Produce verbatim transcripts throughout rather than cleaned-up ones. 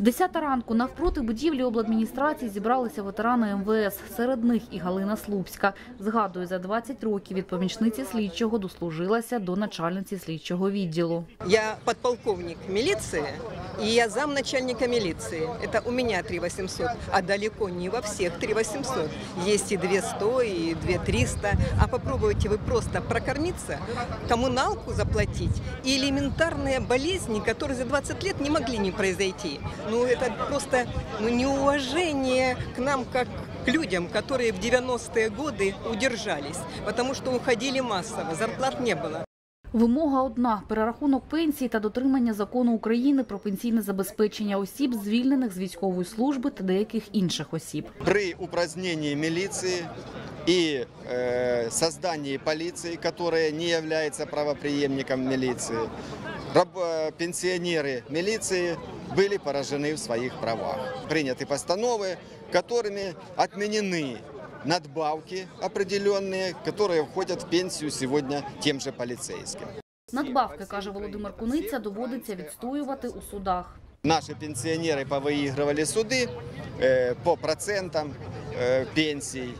Десята ранку навпроти будівлі обладміністрації зібралися ветерани ем ве ес. Серед них і Галина Слупська. Згадує, за двадцять років від помічниці слідчого дослужилася до начальниці слідчого відділу. Я підполковник міліції і я замначальника міліції. Це у мене три тисячі вісімсот, а далеко не во всіх три тисячі вісімсот. Є і дві тисячі сто, і дві тисячі триста. А попробуйте ви просто прокормитися, комуналку заплатити і елементарні болезні, які за двадцять років не могли не произойти. Ну, это просто ну, неуважение к нам, как к людям, которые в девяностые годы удержались, потому что уходили массово, зарплат не было. Вимога одна – перерахунок пенсій та дотримання закону України про пенсійне забезпечення осіб, звільнених з військової служби та деяких інших осіб. При упраздненні міліції и э, создании полиции, которая не является правопреемником милиции, раб, пенсионеры милиции были поражены в своих правах. Приняты постановы, которыми отменены надбавки определенные, которые входят в пенсию сегодня тем же полицейским. Надбавки, каже Володимир Куниця, доводиться відстоювати у судах. Наши пенсионеры повыигрывали суды э, по процентам э, пенсий.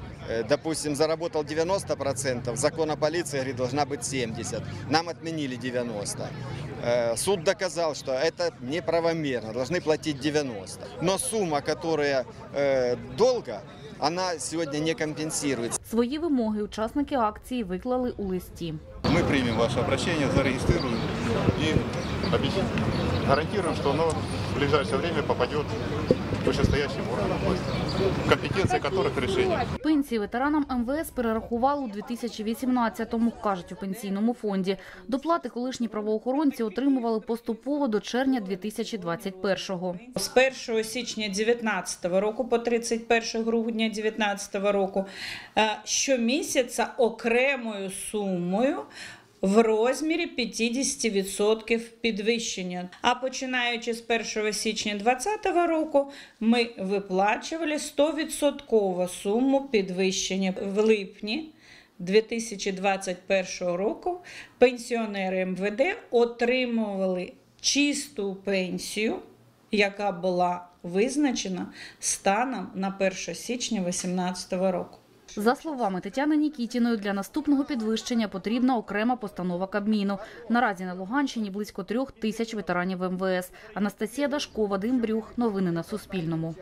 Допустим, заработал девяносто процентов, закон о полиции говорит, должна быть семьдесят процентов. Нам отменили девяносто процентов. Суд доказал, что это неправомерно, должны платить девяносто процентов. Но сумма, которая долга, она сегодня не компенсируется. Свои вимоги участники акции выклали у листі. Мы примем ваше обращение, зарегистрируем и гарантируем, что оно в ближайшее время попадет вищестоящим органам власти, компетенції яких рішення. Пенсії ветеранам ем ве ес перерахували у дві тисячі вісімнадцятому, кажуть у пенсійному фонді. Доплати колишні правоохоронці отримували поступово до червня дві тисячі двадцять першого. З першого січня дві тисячі дев'ятнадцятого року по тридцять перше грудня дві тисячі дев'ятнадцятого року щомісяця окремою сумою в розмірі п'ятдесят відсотків підвищення. А починаючи з першого січня дві тисячі двадцятого року ми виплачували сто відсотків суму підвищення. В липні дві тисячі двадцять першого року пенсіонери ем ве де отримували чисту пенсію, яка була визначена станом на перше січня дві тисячі вісімнадцятого року. За словами Тетяни Нікітіної, для наступного підвищення потрібна окрема постанова Кабміну. Наразі на Луганщині близько трьох тисяч ветеранів ем ве ес. Анастасія Дашкова, Дмитро Брюх. Новини на Суспільному.